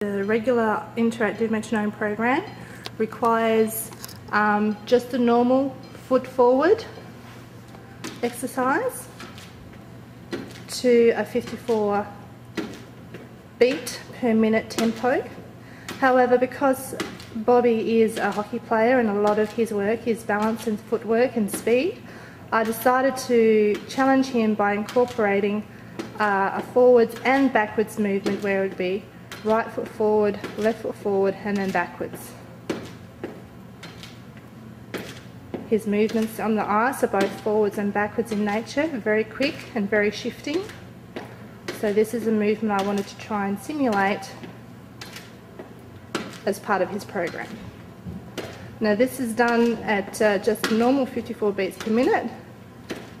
The regular interactive metronome program requires just a normal foot forward exercise to a 54 beat per minute tempo. However, because Bobby is a hockey player and a lot of his work is balance and footwork and speed, I decided to challenge him by incorporating a forwards and backwards movement where it would be right foot forward, left foot forward, and then backwards. His movements on the ice are both forwards and backwards in nature, very quick and very shifting. So this is a movement I wanted to try and simulate as part of his program. Now this is done at just normal 54 beats per minute,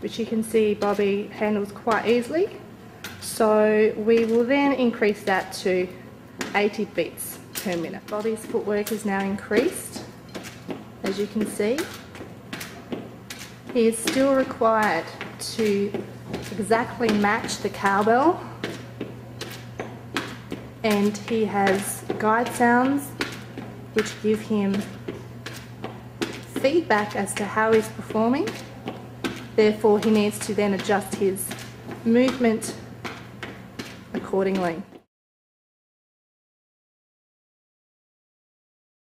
which you can see Bobby handles quite easily. So we will then increase that to 80 beats per minute. Bobby's footwork is now increased, as you can see. He is still required to exactly match the cowbell, and he has guide sounds which give him feedback as to how he's performing. Therefore, he needs to then adjust his movement accordingly.